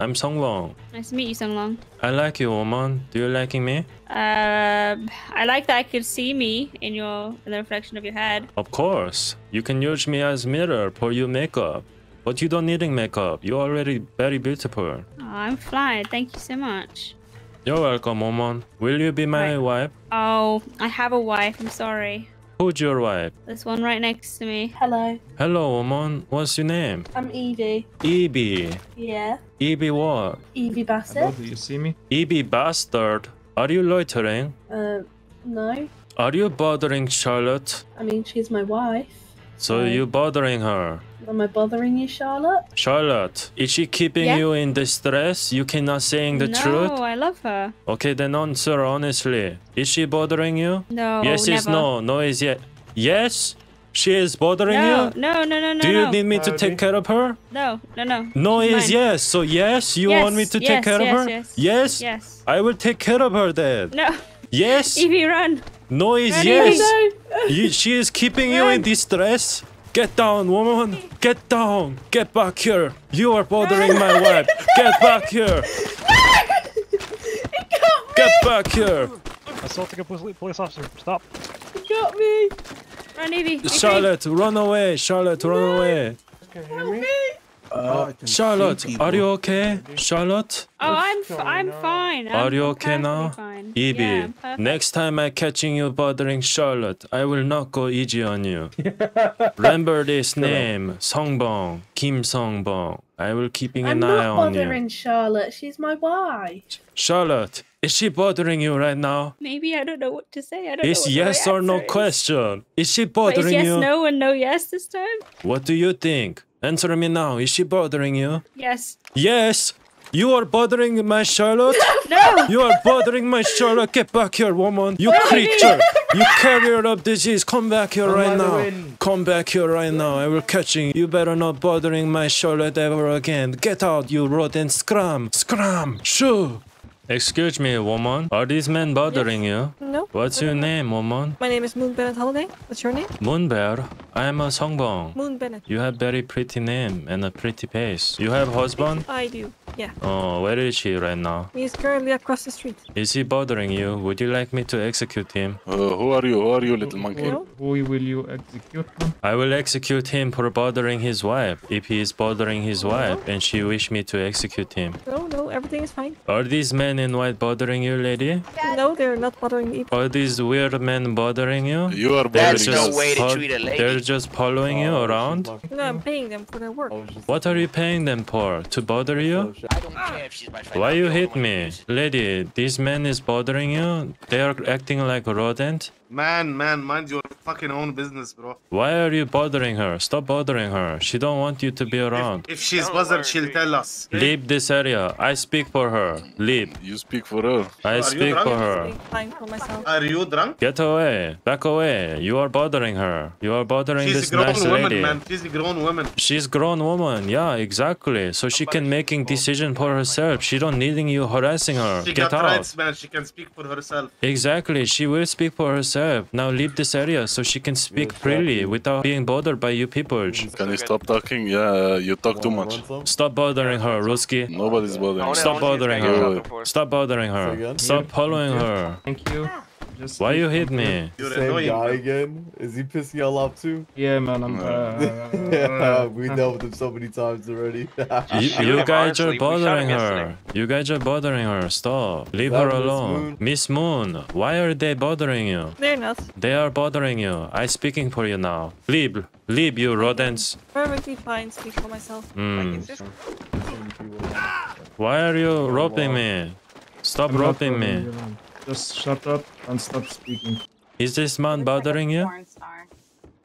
I'm Song Long. Nice to meet you, Song Long. I like you, woman. Do you like me? I like that I could see me in the reflection of your head. Of course. You can use me as mirror for your makeup. But you don't need makeup. You're already very beautiful. Oh, I'm flattered. Thank you so much. You're welcome, woman. Will you be my wife? Oh, I have a wife. I'm sorry. Who's your wife? This one right next to me. Hello. Hello, woman. What's your name? I'm Evie. Evie? Yeah. Evie what? Evie Bastard. Do you see me? Evie Bastard? Are you loitering? No. Are you bothering Charlotte? I mean, she's my wife. So you're bothering her? Am I bothering you, Charlotte? Charlotte, is she keeping you in distress? You cannot saying the truth? No, I love her. Okay, then answer honestly. Is she bothering you? No, yes, never. Is no. No is yes. Yes? She is bothering you? No, no, no, no. Do you need me to take care of her? No, no, no. No is yes. So yes, you want me to take care of her? Yes, yes. Yes. I will take care of her then. No. Yes. Evie, run. No is run, yes. Evie. She is keeping you in distress? Get down, woman! Get down! Get back here! You are bothering my wife! Get back here! It got me! Get back here! Assaulting a police officer! Stop! It got me! Run, Evie! Charlotte, run away! Charlotte, run away! Can you hear me? Charlotte, are you okay? Charlotte? Oh, I'm fine. Are you okay now? Evie, next time I'm catching you bothering Charlotte, I will not go easy on you. Remember this name, Song Bong, Kim Song Bong. I will keeping an eye on you. I'm not bothering Charlotte. She's my wife. Charlotte, is she bothering you right now? Maybe I don't know what to say. I don't know. It's yes or no question. Is she bothering you? It's yes, no, and no yes this time. What do you think? Answer me now. Is she bothering you? Yes. Yes. You are bothering my Charlotte? No. You are bothering my Charlotte. Get back here, woman. You creature. You carrier of disease. Come back here right now. Come back here right now. I will catch you. You better not bothering my Charlotte ever again. Get out, you rodent. Scram. Scram. Shoo. Excuse me, woman. Are these men bothering you? No. What's your name, woman? My name is Moon Bennett Holliday. What's your name? Moon Bear. I am a Song Bong. Moon Bennett. You have very pretty name and a pretty face. You have husband? I do, yeah. Oh, where is he right now? He's currently across the street. Is he bothering you? Would you like me to execute him? Who are you? Who are you, little monkey? Who will you execute him? I will execute him for bothering his wife. If he is bothering his wife and she wish me to execute him. No, everything is fine. Are these men in white bothering you, lady? No, they're not bothering me. Are these weird men bothering you? You are bothering us. There's no way to treat a lady. They're just following you around? No, I'm paying them for their work. What are you paying them for? To bother you? I don't care if she's my friend. Why you hit me? Lady, these men is bothering you? They are acting like a rodent? Man, mind your fucking own business, bro. Why are you bothering her? Stop bothering her. She don't want you to be around. If she's bothered, she'll tell us. Leave this area. I speak for her. Leave. You speak for her. I speak for her. Are you drunk? Get away. Back away. You are bothering her. You are bothering this nice lady. She's a grown woman. She's a grown woman. Yeah, exactly. So she can making decision for herself. She don't needing you harassing her. Get out. She can speak for herself. Exactly. She will speak for herself. Now leave this area so she can speak freely without being bothered by you people. Can you stop talking? Yeah, you talk too much. Stop bothering her, Ruski. Nobody's bothering her. Stop bothering her. Stop bothering her. Stop following her. Thank you. Why you hit me? Same guy again? Is he pissing y'all off too? Yeah, man, I'm... yeah, we dealt with him so many times already. you guys are bothering her. You guys are bothering her. Stop. Leave her alone. Miss Moon, why are they bothering you? They're not. They are bothering you. I'm speaking for you now. Leave. Leave, you rodents. Perfectly fine. Speak for myself. Why are you roping me? Stop roping me. Just shut up and stop speaking. Is this man bothering you?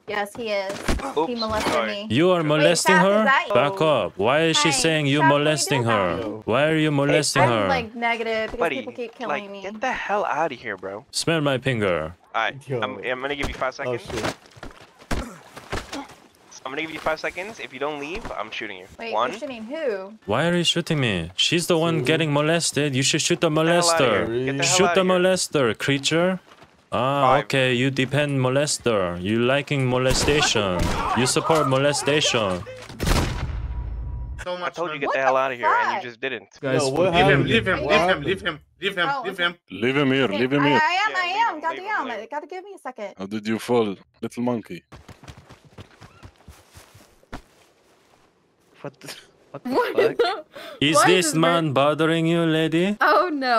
Yes, he is. Oops, he molested me. You are molesting her? Back up. Why is she saying you molesting her? Why are you molesting her? I'm like negative because people keep killing me. Get the hell out of here, bro. Smell my finger. Alright, I'm gonna give you 5 seconds. Oh, shit. I'm gonna give you 5 seconds. If you don't leave, I'm shooting you. Wait, you're shooting who? Why are you shooting me? She's the one getting molested. You should shoot the molester. Shoot the molester, creature. Ah, okay. You depend molester. You liking molestation. You support molestation. so much. I told you get the hell out of here, and you just didn't. Guys, leave him. Leave him here. I am. Goddamn it. Gotta give me a second. How did you fall, little monkey? What the fuck? Is this man bothering you, lady? Oh, no,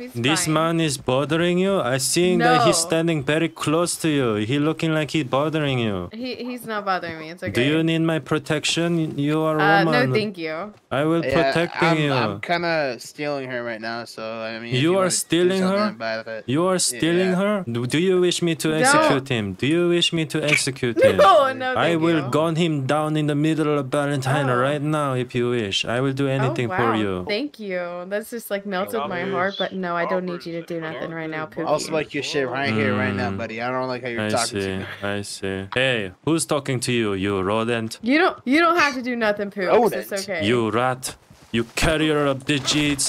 he's fine. This man is bothering you? I seeing that he's standing very close to you. He looking like he's bothering you. He's not bothering me. It's okay. Do you need my protection? You are a woman. No, thank you. I will protect you. I'm kind of stealing her right now, so I mean... You are stealing her? You are stealing her? Do you wish me to execute him? Do you wish me to execute him? No, I will gun him down in the middle of Valentine right now if you wish. I will do anything for you. Thank you. That's just like melted my heart, but no, I don't need you to do nothing right now, Pookie. Also like your shit right here, right now, buddy. I don't like how you're talking to me. I see. Hey, who's talking to you, you rodent? You don't have to do nothing, Pookie. It's okay. You rat. You carrier of digits.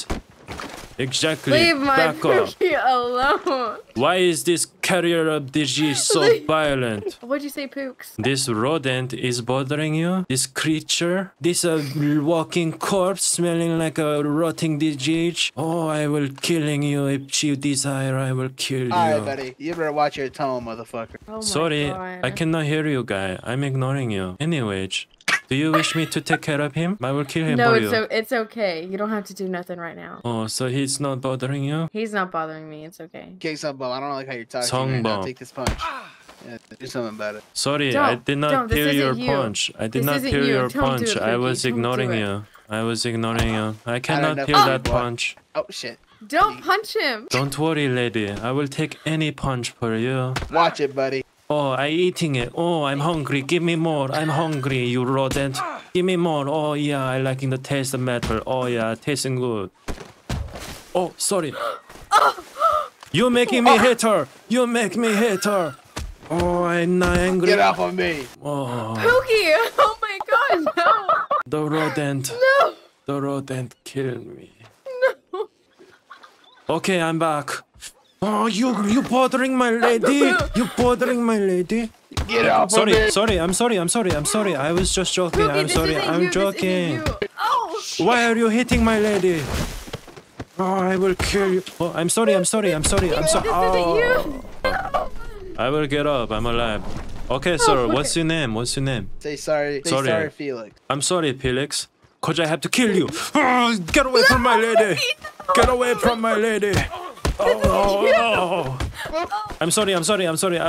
Exactly. Leave my Pookie alone. Why is this carrier of disease so violent? What'd you say, Pooks? This rodent is bothering you? This creature? This walking corpse smelling like a rotting disease? Oh, I will killing you. If you desire, I will kill you. Alright, buddy. You better watch your tongue, motherfucker. Oh, sorry, God. I cannot hear you, guy. I'm ignoring you. Anyways. Do you wish me to take care of him? I will kill him for you. No, it's okay. You don't have to do nothing right now. Oh, so he's not bothering you? He's not bothering me. It's okay. Okay, Song Bong, I don't like how you're talking. Song Bong, take this punch. Yeah, do something about it. Sorry, I did not hear your punch. I did not hear your punch. I was ignoring you. I was ignoring you. I cannot hear that punch. Oh, shit. Don't punch him. Don't worry, lady. I will take any punch for you. Watch it, buddy. Oh, I'm eating it. Oh, I'm hungry. Give me more. I'm hungry, you rodent. Give me more. Oh, yeah, I'm liking the taste of metal. Oh, yeah, tasting good. Oh, sorry. You're making me hit her. You make me hit her. Oh, I'm not angry. Get off of me. Oh. Pookie, oh my God, no. The rodent. No. The rodent killed me. No. Okay, I'm back. Oh, you bothering my lady? You bothering my lady? Get out! Sorry. I was just joking. Ruby, I'm sorry. I'm joking. Oh! Why are you hitting my lady? Oh, I will kill you. Oh, I'm sorry. Oh. I will get up. I'm alive. Okay, sir. What's your name? Say sorry. Say sorry, Felix. I'm sorry, Felix. Cause I have to kill you. Oh, get away from my lady! Get away from my lady! Oh. I'm sorry. I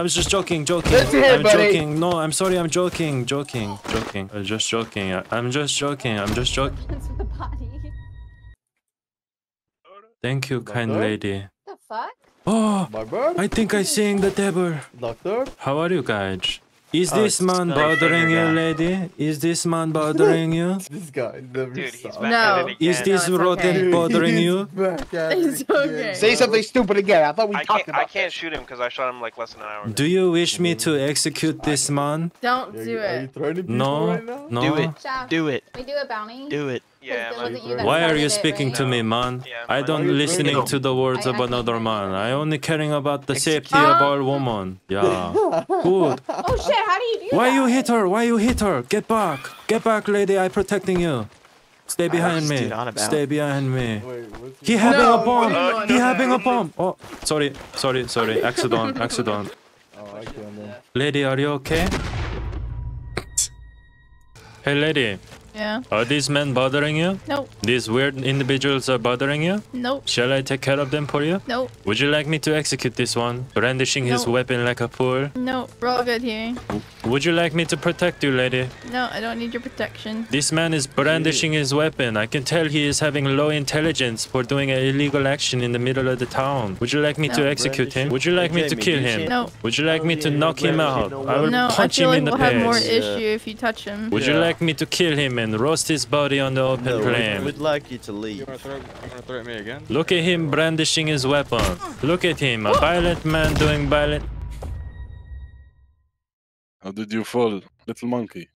was just joking. I'm joking. No, I'm sorry. I'm joking. I'm just joking. Thank you, kind lady. What the fuck? Oh, I think I'm seeing the devil. Doctor? How are you guys? Is this man bothering you, lady? Is this man bothering you? This guy never No. Is this rodent bothering you? It's okay. Say something stupid again. I thought we talked about it. I can't shoot him because I shot him like less than an hour ago. Do you wish me to execute this man? Don't do it. Are you No. Do it. We do a bounty. Do it. Yeah, why are you speaking to me, man? Yeah, I don't listening to the words of another man. I only caring about the safety of all women. Yeah. Good. Oh shit, how do you do that? You hit her? Why you hit her? Get back. Get back, lady. I'm protecting you. Stay behind me. Stay behind me. He having a bomb. He having a bomb. Oh, sorry. Accident. Oh, I can't know. Lady, are you okay? Hey, lady. Yeah. Are these men bothering you? Nope. These weird individuals are bothering you? Nope. Shall I take care of them for you? Nope. Would you like me to execute this one? Brandishing his weapon like a fool? Nope. We're all good here. Would you like me to protect you, lady? No, I don't need your protection. This man is brandishing his weapon. I can tell he is having low intelligence for doing an illegal action in the middle of the town. Would you like me to execute him? Would you like me to kill him? No. Would you like me to knock him out? I will punch him in the face. No, I feel like we'll have more issue if you touch him. Would you like me to kill him and roast his body on the open flame? We'd like you to leave. You wanna throw at me again? Look at him brandishing his weapon. Look at him, a violent man doing violent. How did you fall, little monkey?